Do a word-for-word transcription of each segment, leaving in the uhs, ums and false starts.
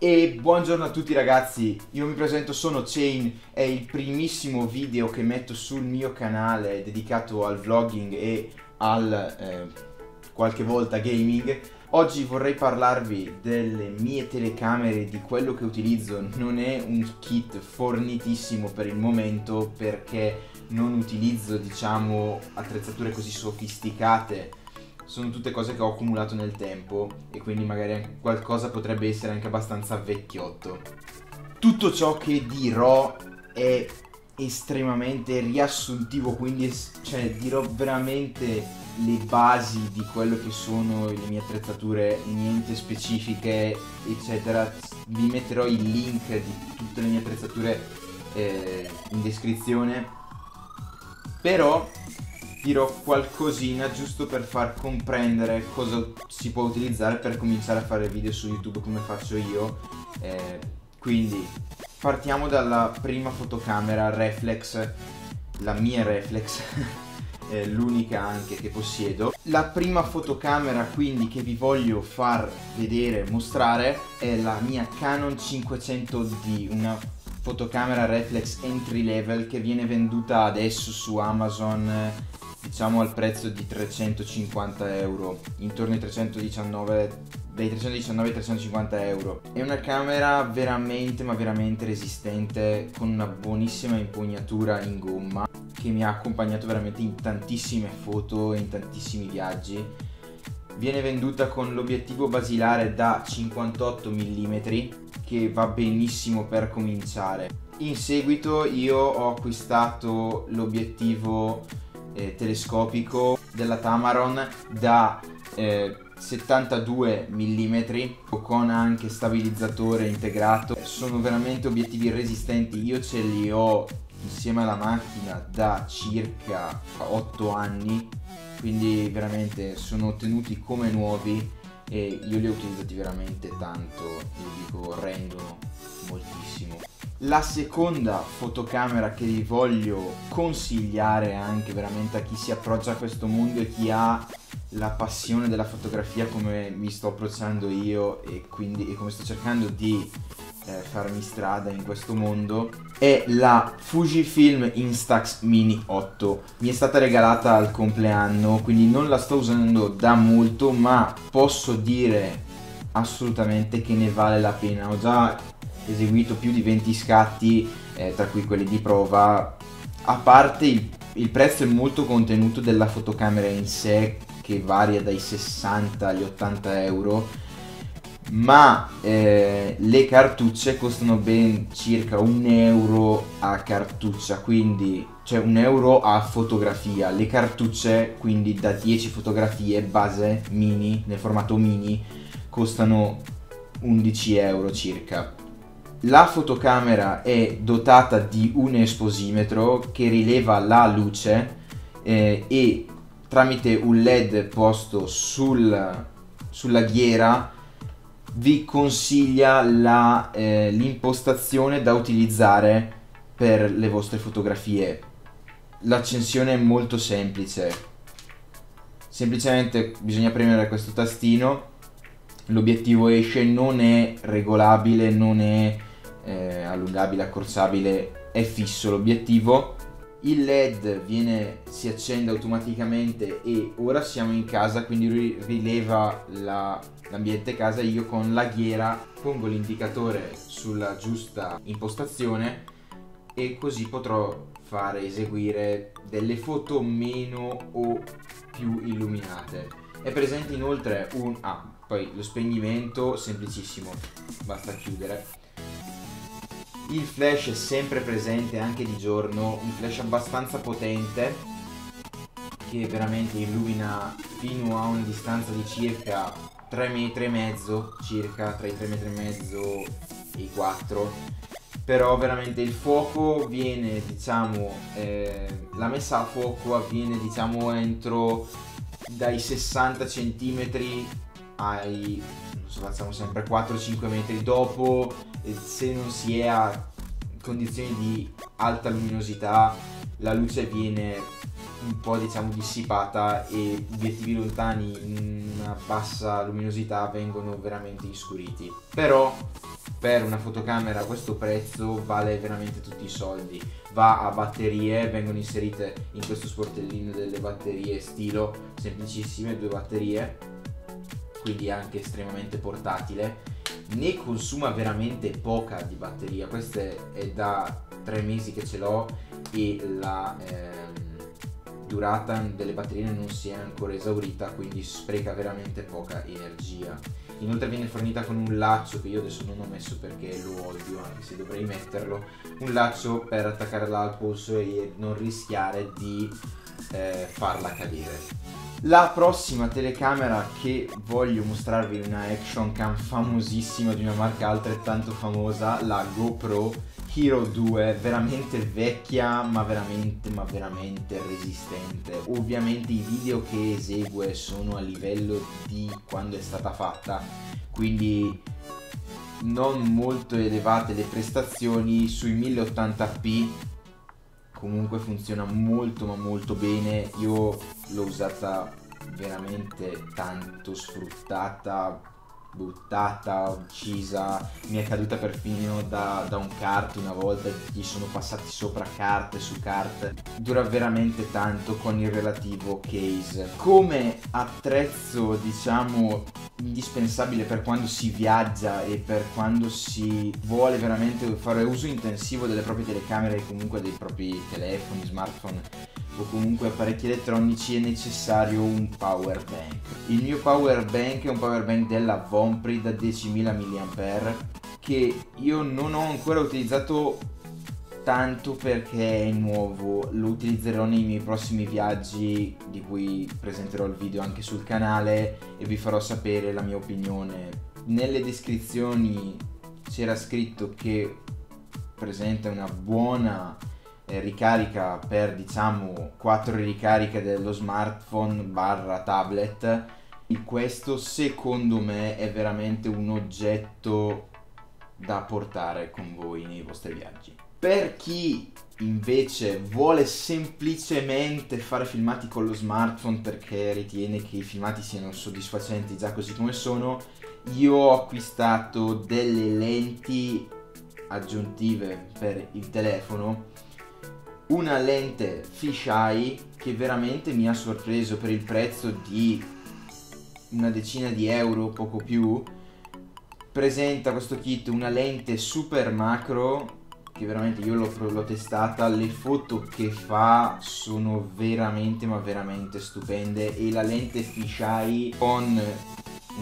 E buongiorno a tutti ragazzi, io mi presento, sono CHAIN, è il primissimo video che metto sul mio canale dedicato al vlogging e al eh, qualche volta gaming. Oggi vorrei parlarvi delle mie telecamere, di quello che utilizzo. Non è un kit fornitissimo per il momento perché non utilizzo, diciamo, attrezzature così sofisticate. Sono tutte cose che ho accumulato nel tempo e quindi magari qualcosa potrebbe essere anche abbastanza vecchiotto. Tutto ciò che dirò è estremamente riassuntivo, quindi cioè, dirò veramente le basi di quello che sono le mie attrezzature, niente specifiche eccetera. Vi metterò il link di tutte le mie attrezzature eh, in descrizione, però dirò qualcosina giusto per far comprendere cosa si può utilizzare per cominciare a fare video su YouTube come faccio io. Eh, quindi partiamo dalla prima fotocamera reflex, la mia reflex, eh, l'unica anche che possiedo. La prima fotocamera quindi che vi voglio far vedere, mostrare, è la mia Canon cinquecento D, una fotocamera reflex entry level che viene venduta adesso su Amazon, eh, diciamo al prezzo di trecentocinquanta euro, intorno ai trecentodiciannove, dai trecentodiciannove ai trecentocinquanta euro. È una camera veramente ma veramente resistente, con una buonissima impugnatura in gomma che mi ha accompagnato veramente in tantissime foto e in tantissimi viaggi. Viene venduta con l'obiettivo basilare da cinquantotto millimetri che va benissimo per cominciare. In seguito io ho acquistato l'obiettivo telescopico della Tamron da eh, settantadue millimetri con anche stabilizzatore integrato. Sono veramente obiettivi resistenti, io ce li ho insieme alla macchina da circa otto anni, quindi veramente sono tenuti come nuovi e io li ho utilizzati veramente tanto, io dico rendono moltissimo. La seconda fotocamera che vi voglio consigliare anche veramente a chi si approccia a questo mondo e chi ha la passione della fotografia come mi sto approcciando io e quindi e come sto cercando di eh, farmi strada in questo mondo, è la Fujifilm Instax Mini otto. Mi è stata regalata al compleanno, quindi non la sto usando da molto, ma posso dire assolutamente che ne vale la pena. Ho già eseguito più di venti scatti, eh, tra cui quelli di prova. A parte il, il prezzo è molto contenuto della fotocamera in sé, che varia dai sessanta agli ottanta euro, ma eh, le cartucce costano ben circa un euro a cartuccia, quindi cioè un euro a fotografia. Le cartucce quindi da dieci fotografie base mini, nel formato mini, costano undici euro circa. La fotocamera è dotata di un esposimetro che rileva la luce eh, e tramite un led posto sul, sulla ghiera vi consiglia l'impostazione eh, da utilizzare per le vostre fotografie. L'accensione è molto semplice, semplicemente bisogna premere questo tastino, l'obiettivo esce, non è regolabile, non è Eh, allungabile, accorciabile, è fisso l'obiettivo. Il led viene, si accende automaticamente e ora siamo in casa, quindi rileva l'ambiente casa. Io con la ghiera pongo l'indicatore sulla giusta impostazione e così potrò fare eseguire delle foto meno o più illuminate. È presente inoltre un ah, poi lo spegnimento semplicissimo, basta chiudere. Il flash è sempre presente anche di giorno, un flash abbastanza potente che veramente illumina fino a una distanza di circa tre metri e mezzo, circa tra i tre metri e mezzo e i quattro. Però veramente il fuoco viene, diciamo, eh, la messa a fuoco avviene, diciamo, entro dai sessanta centimetri ai, non so, facciamo sempre quattro cinque metri dopo. Se non si è a condizioni di alta luminosità la luce viene un po', diciamo, dissipata e obiettivi lontani in una bassa luminosità vengono veramente inscuriti. Però per una fotocamera a questo prezzo vale veramente tutti i soldi. Va a batterie, vengono inserite in questo sportellino delle batterie stilo, semplicissime, due batterie, quindi anche estremamente portatile. Ne consuma veramente poca di batteria, questa è da tre mesi che ce l'ho e la ehm, durata delle batterie non si è ancora esaurita, quindi spreca veramente poca energia. Inoltre viene fornita con un laccio che io adesso non ho messo perché lo odio, anche se dovrei metterlo, un laccio per attaccarla al polso e non rischiare di eh, farla cadere. La prossima telecamera che voglio mostrarvi è una action cam famosissima di una marca altrettanto famosa, la GoPro Hero due, veramente vecchia ma veramente ma veramente resistente. Ovviamente i video che esegue sono a livello di quando è stata fatta, quindi non molto elevate le prestazioni, sui mille ottanta p comunque funziona molto ma molto bene. Io l'ho usata veramente tanto, sfruttata, buttata, uccisa, mi è caduta perfino da, da un kart una volta, gli sono passati sopra kart su kart. Dura veramente tanto con il relativo case. Come attrezzo, diciamo, indispensabile per quando si viaggia e per quando si vuole veramente fare uso intensivo delle proprie telecamere e comunque dei propri telefoni, smartphone o comunque apparecchi elettronici, è necessario un power bank. Il mio power bank è un power bank della Vompri da diecimila milliampere-ore che io non ho ancora utilizzato tanto perché è nuovo, lo utilizzerò nei miei prossimi viaggi di cui presenterò il video anche sul canale e vi farò sapere la mia opinione. Nelle descrizioni c'era scritto che presenta una buona eh, ricarica per, diciamo, quattro ricariche dello smartphone barra tablet. E questo secondo me è veramente un oggetto da portare con voi nei vostri viaggi. Per chi invece vuole semplicemente fare filmati con lo smartphone perché ritiene che i filmati siano soddisfacenti già così come sono, io ho acquistato delle lenti aggiuntive per il telefono, una lente fisheye che veramente mi ha sorpreso per il prezzo di una decina di euro, poco più. Presenta questo kit una lente super macro che veramente io l'ho testata, le foto che fa sono veramente ma veramente stupende, e la lente fisheye con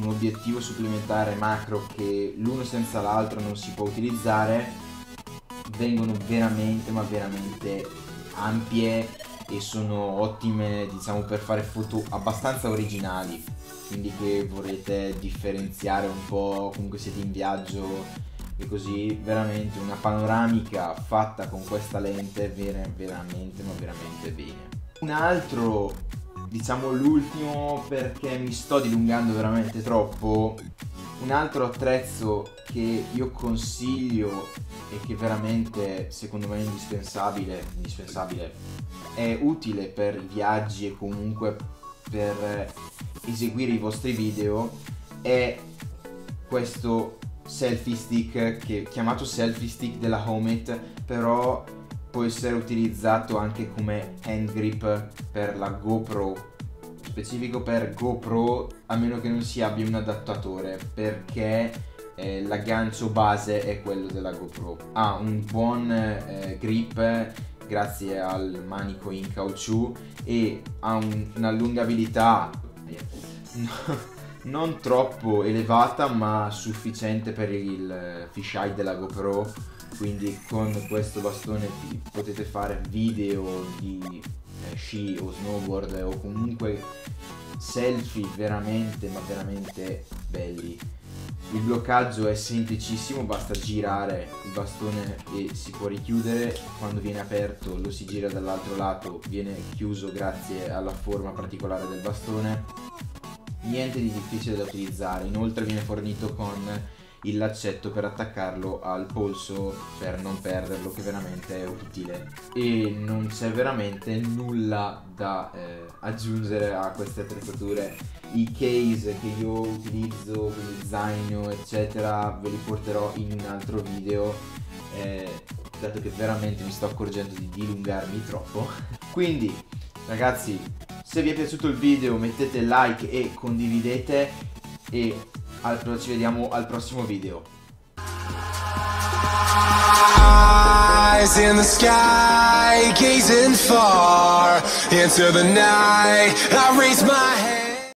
un obiettivo supplementare macro che l'uno senza l'altro non si può utilizzare vengono veramente ma veramente ampie e sono ottime, diciamo, per fare foto abbastanza originali, quindi che vorrete differenziare un po', comunque siete in viaggio e così. Veramente una panoramica fatta con questa lente viene veramente ma veramente bene. Un altro, diciamo l'ultimo perché mi sto dilungando veramente troppo, un altro attrezzo che io consiglio e che veramente secondo me è indispensabile, indispensabile è utile per viaggi e comunque per eseguire i vostri video, è questo selfie stick, che chiamato selfie stick della Homemade, però può essere utilizzato anche come hand grip per la GoPro, specifico per GoPro, a meno che non si abbia un adattatore, perché eh, l'aggancio base è quello della GoPro. Ha un buon eh, grip grazie al manico in caucciù e ha un, un'allungabilità non troppo elevata ma sufficiente per il fisheye della GoPro, quindi con questo bastone potete fare video di eh, sci o snowboard o comunque selfie veramente ma veramente belli. Il bloccaggio è semplicissimo, basta girare il bastone e si può richiudere, quando viene aperto lo si gira dall'altro lato, viene chiuso grazie alla forma particolare del bastone. Niente di difficile da utilizzare, inoltre viene fornito con il laccetto per attaccarlo al polso per non perderlo, che veramente è utile, e non c'è veramente nulla da eh, aggiungere a queste attrezzature. I case che io utilizzo, quindi zaino eccetera, ve li porterò in un altro video, eh, dato che veramente mi sto accorgendo di dilungarmi troppo. Quindi ragazzi, se vi è piaciuto il video mettete like e condividete, e allora ci vediamo al prossimo video.